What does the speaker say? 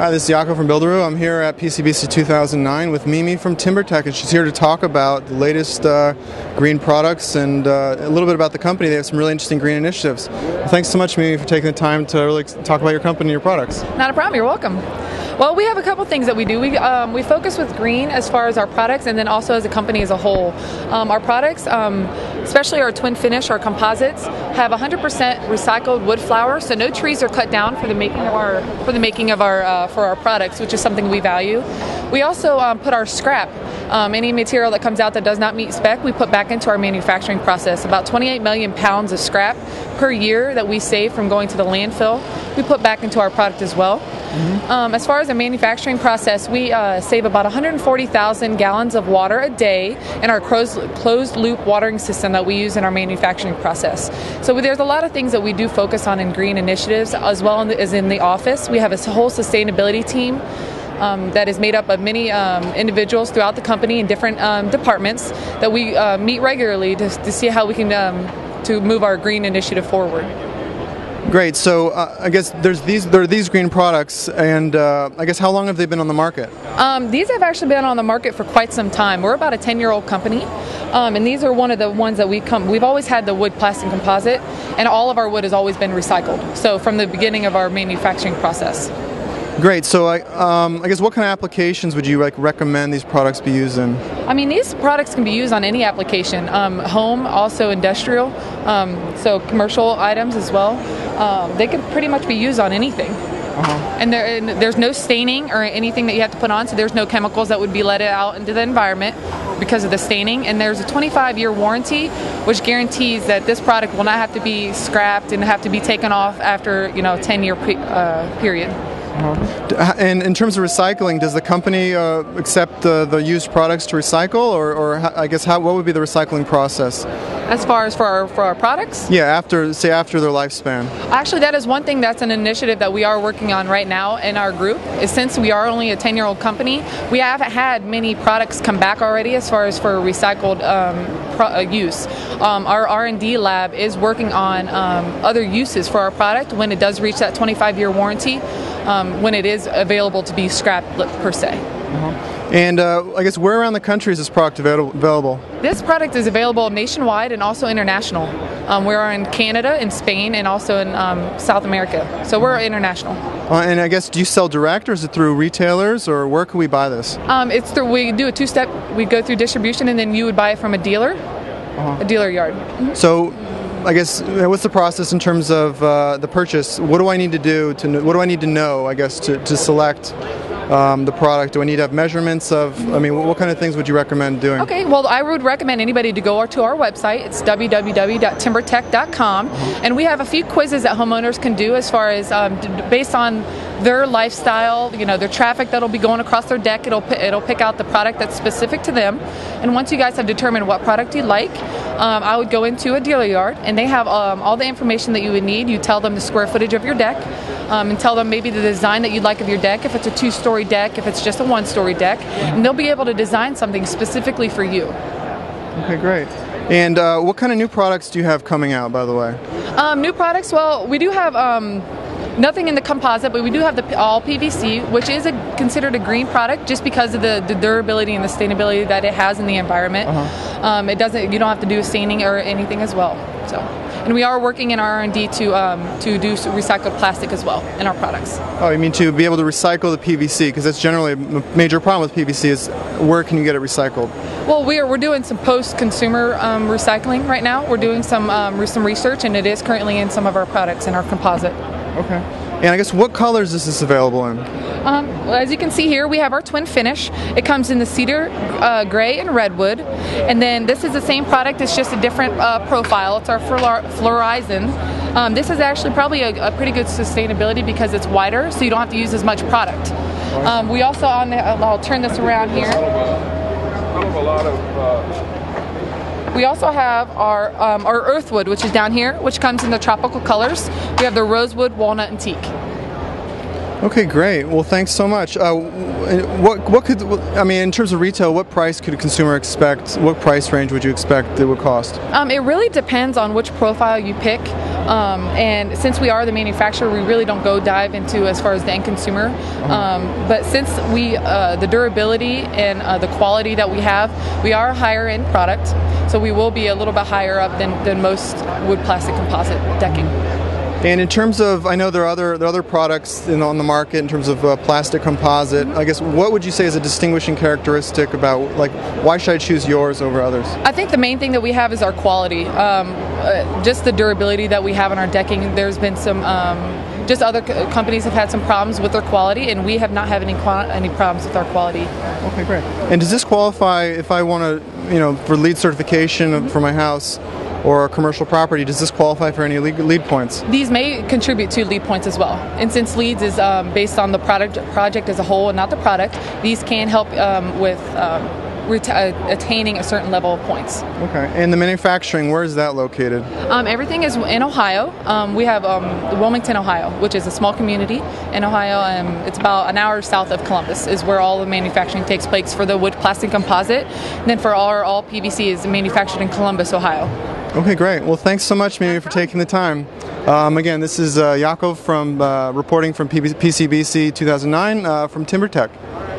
Hi, this is Yaakov from Buildaroo. I'm here at PCBC 2009 with Mimi from TimberTech, and she's here to talk about the latest green products and a little bit about the company. They have some really interesting green initiatives. Well, thanks so much, Mimi, for taking the time to really talk about your company and your products. Not a problem. You're welcome. Well, we have a couple things that we do. We focus with green as far as our products and then also as a company as a whole. Our products, especially our Twin Finish, our composites, have 100% recycled wood flour, so no trees are cut down for our products, which is something we value. We also put our scrap, any material that comes out that does not meet spec, we put back into our manufacturing process. About 28 million pounds of scrap per year that we save from going to the landfill, we put back into our product as well. Mm-hmm. As far as the manufacturing process, we save about 140,000 gallons of water a day in our closed-loop watering system that we use in our manufacturing process. So there's a lot of things that we do focus on in green initiatives, as well as in the office. We have a whole sustainability team that is made up of many individuals throughout the company in different departments that we meet regularly to see how we can to move our green initiative forward. Great. So I guess there are these green products, and I guess how long have they been on the market? These have actually been on the market for quite some time. We're about a 10-year-old company, and these are one of the ones that we've always had the wood plastic composite, and all of our wood has always been recycled. So from the beginning of our manufacturing process. Great. So I guess what kind of applications would you recommend these products be used in? I mean, these products can be used on any application, home, also industrial, so commercial items as well. They could pretty much be used on anything. Uh-huh. And there's no staining or anything that you have to put on, so there's no chemicals that would be let out into the environment because of the staining. And there's a 25-year warranty, which guarantees that this product will not have to be scrapped and have to be taken off after, you know, a 10-year period. And in terms of recycling, does the company accept the used products to recycle, or what would be the recycling process? As far as for our products? Yeah, after their lifespan. Actually, that is one thing that's an initiative that we are working on right now in our group. Is since we are only a 10-year-old company, we haven't had many products come back already as far as for recycled use. Our R&D lab is working on other uses for our product when it does reach that 25-year warranty. When it is available to be scrapped per se. Uh-huh. And I guess where around the country is this product available? This product is available nationwide and also international. We are in Canada, in Spain, and also in South America. So we're international. And I guess, do you sell direct, or is it through retailers, or where can we buy this? We do a two-step. We go through distribution, and then you would buy it from a dealer, uh-huh. A dealer yard. Mm-hmm. So, I guess, what's the process in terms of the purchase? What do I need to do? What do I need to know, I guess, to select the product? Do I need to have measurements of, I mean, what kind of things would you recommend doing? Okay, well, I would recommend anybody to go to our website. It's www.timbertech.com, and we have a few quizzes that homeowners can do as far as based on their lifestyle, you know, their traffic that'll be going across their deck. It'll pick out the product that's specific to them. And once you guys have determined what product you like, I would go into a dealer yard, and they have all the information that you would need. You tell them the square footage of your deck, and tell them maybe the design that you'd like of your deck, if it's a two-story deck, if it's just a one-story deck, and they'll be able to design something specifically for you. Okay, great. And what kind of new products do you have coming out, by the way? New products? Well, we do have... nothing in the composite, but we do have the all PVC, which is considered a green product just because of the durability and the sustainability that it has in the environment. Uh-huh. You don't have to do staining or anything as well. So, and we are working in R&D to do recycled plastic as well in our products. Oh, you mean to be able to recycle the PVC, because that's generally a major problem with PVC is where can you get it recycled? Well, we're doing some post-consumer recycling right now. We're doing some research, and it is currently in some of our products in our composite. Okay. And I guess what colors is this available in? Well, as you can see here, we have our Twin Finish. It comes in the cedar, gray, and redwood. And then this is the same product. It's just a different profile. It's our Florizon. This is actually probably a pretty good sustainability because it's wider, so you don't have to use as much product. We also, I'll turn this around here. We also have our earthwood, which is down here, which comes in the tropical colors. We have the rosewood, walnut, and teak. Okay, great. Well, thanks so much. In terms of retail, what price could a consumer expect? What price range would you expect it would cost? It really depends on which profile you pick. And since we are the manufacturer, we really don't go dive into as far as the end consumer. But since we, the durability and the quality that we have, we are a higher end product, so we will be a little bit higher up than most wood plastic composite decking. And in terms of, I know there are other products on the market in terms of plastic composite. I guess what would you say is a distinguishing characteristic about, like, why should I choose yours over others? I think the main thing that we have is our quality, just the durability that we have on our decking. There's been some, just other companies have had some problems with their quality, and we have not had any problems with our quality. Okay, great. And does this qualify if I want to, you know, for LEED certification for my house? Or a commercial property, does this qualify for any LEED points? These may contribute to LEED points as well. And since LEED is based on the project as a whole and not the product, these can help with attaining a certain level of points. Okay, and the manufacturing, where is that located? Everything is in Ohio. We have Wilmington, Ohio, which is a small community in Ohio. It's about an hour south of Columbus is where all the manufacturing takes place for the wood plastic composite. And then for all PVC is manufactured in Columbus, Ohio. Okay, great. Well, thanks so much, Mimi, for taking the time. Again, this is Yaakov reporting from PCBC 2009 from TimberTech.